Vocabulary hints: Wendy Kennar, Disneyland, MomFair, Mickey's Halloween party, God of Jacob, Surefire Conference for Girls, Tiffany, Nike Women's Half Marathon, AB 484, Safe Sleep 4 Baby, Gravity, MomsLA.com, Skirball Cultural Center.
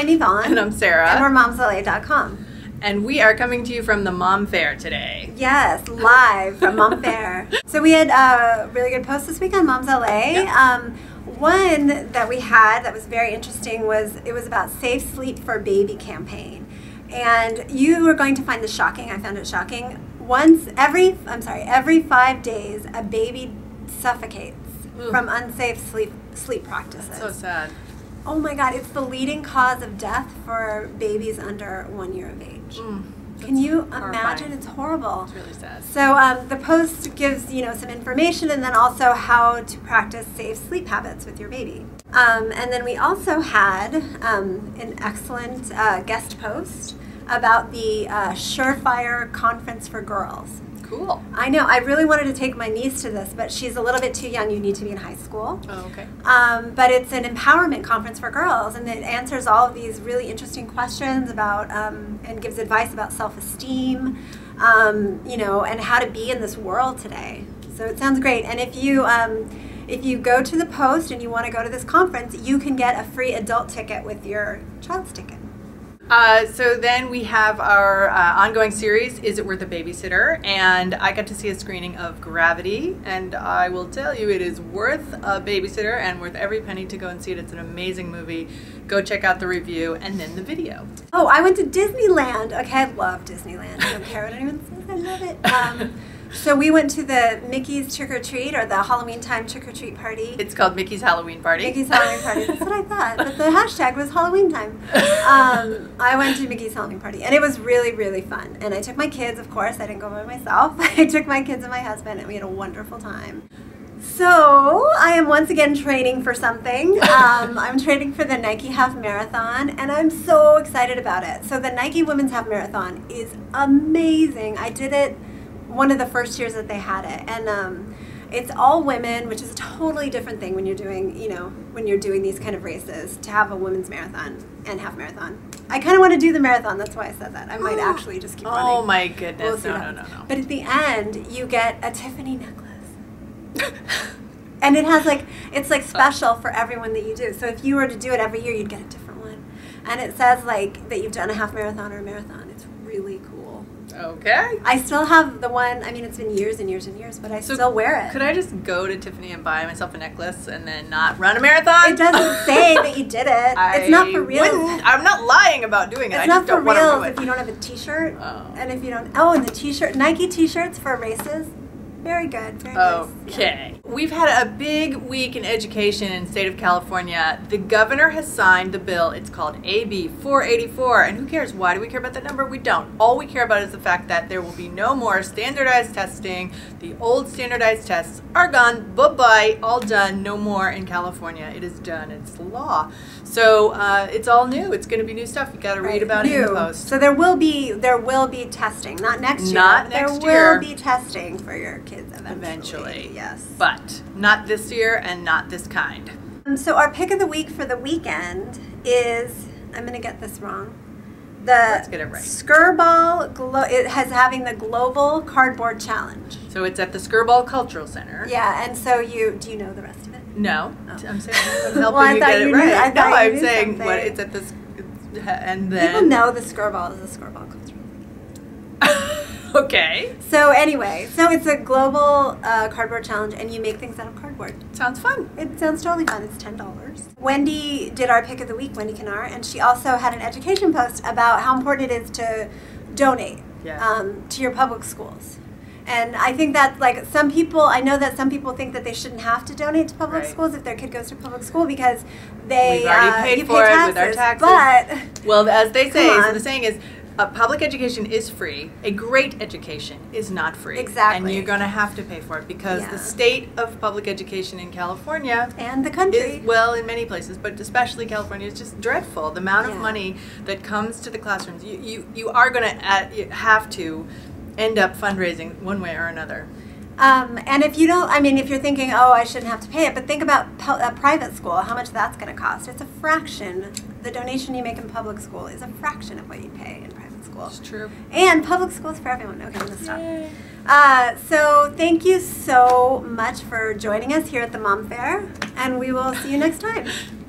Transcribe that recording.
I'm Yvonne. And I'm Sarah. And we're MomsLA.com. And we are coming to you from the Mom Fair today. Yes, live from Mom Fair. So we had a really good post this week on Moms LA. Yep. One that we had that was very interesting was, it was about Safe Sleep for Baby campaign. And you were going to find this shocking. I found it shocking. Every 5 days, a baby suffocates from unsafe sleep practices. That's so sad. Oh my God, it's the leading cause of death for babies under 1 year of age. Can you imagine? It's horrible. It's really sad. So the post gives some information and then also how to practice safe sleep habits with your baby. And then we also had an excellent guest post about the Surefire Conference for Girls. Cool. I know. I really wanted to take my niece to this, but she's a little bit too young. You need to be in high school. Oh, okay. But it's an empowerment conference for girls, and it answers all of these really interesting questions about and gives advice about self-esteem, and how to be in this world today. So it sounds great. And if you go to the post and you want to go to this conference, you can get a free adult ticket with your child's ticket. So then we have our ongoing series, Is It Worth a Babysitter? And I got to see a screening of Gravity, and I will tell you it is worth a babysitter and worth every penny to go and see it. It's an amazing movie. Go check out the review and then the video. Oh, I went to Disneyland. Okay, I love Disneyland. I don't care what anyone says. I love it. So we went to the Mickey's trick-or-treat, or the Halloween time trick-or-treat party. It's called Mickey's Halloween party. Mickey's Halloween party. That's what I thought. But the hashtag was Halloween time. I went to Mickey's Halloween party, and it was really, really fun. And I took my kids, of course. I didn't go by myself. I took my kids and my husband, and we had a wonderful time. So I am once again training for something. I'm training for the Nike Half Marathon, and I'm so excited about it. So the Nike Women's Half Marathon is amazing. I did it one of the first years that they had it, and it's all women, which is a totally different thing when you're doing, when you're doing these kind of races, to have a women's marathon and half marathon. I kind of want to do the marathon. That's why I said that. I might actually just keep running. Oh my goodness! We'll no. But at the end, you get a Tiffany necklace, and it has it's special for everyone that you do. So if you were to do it every year, you'd get a different one, and it says that you've done a half marathon or a marathon. It's really cool. Okay. I still have the one. I mean, it's been years and years and years, but I still wear it. Could I just go to Tiffany and buy myself a necklace and then not run a marathon? It doesn't say that you did it. It's not for real. I'm not lying about doing it. It's not for real if you don't have a T-shirt. Oh. And if you don't, and the T-shirt, Nike T-shirts for races. Very good. Very nice. Okay. Yeah. We've had a big week in education in the state of California. The governor has signed the bill. It's called AB 484. And who cares? Why do we care about that number? We don't. All we care about is the fact that there will be no more standardized testing. The old standardized tests are gone. Bye-bye. All done. No more in California. It is done. It's law. So it's all new. It's going to be new stuff. You've got to read about it in the post. So there will be testing. Not next year. Not next year. There will be testing for your kids. Eventually, yes. But not this year and not this kind. So our pick of the week for the weekend is, I'm going to get this wrong. Let's get it right. Skirball, it has having the Global Cardboard Challenge. So it's at the Skirball Cultural Center. Yeah, and so do you know the rest of it? No. Oh. I'm saying I'm helping you get it right. No, I'm saying it's at this, and then. People know the Skirball is the Skirball Cultural Center. Okay. So anyway, it's a global cardboard challenge, and you make things out of cardboard. Sounds fun. It sounds totally fun. It's $10. Wendy did our pick of the week, Wendy Kennar, and she also had an education post about how important it is to donate to your public schools. And I think that I know that some people think that they shouldn't have to donate to public schools if their kid goes to public school, because we've already paid for it with our taxes. But as they say, so the saying is, public education is free. A great education is not free. Exactly. And you're going to have to pay for it, because the state of public education in California and the country is, in many places, but especially California, is just dreadful. The amount of money that comes to the classrooms, you are going to have to end up fundraising one way or another. And if you don't, if you're thinking, oh, I shouldn't have to pay it, but think about a private school, how much that's going to cost. It's a fraction. The donation you make in public school is a fraction of what you pay in private school. It's true. And public school's for everyone. Okay, I'm going to stop. So thank you so much for joining us here at the Mom Fair, and we will see you next time.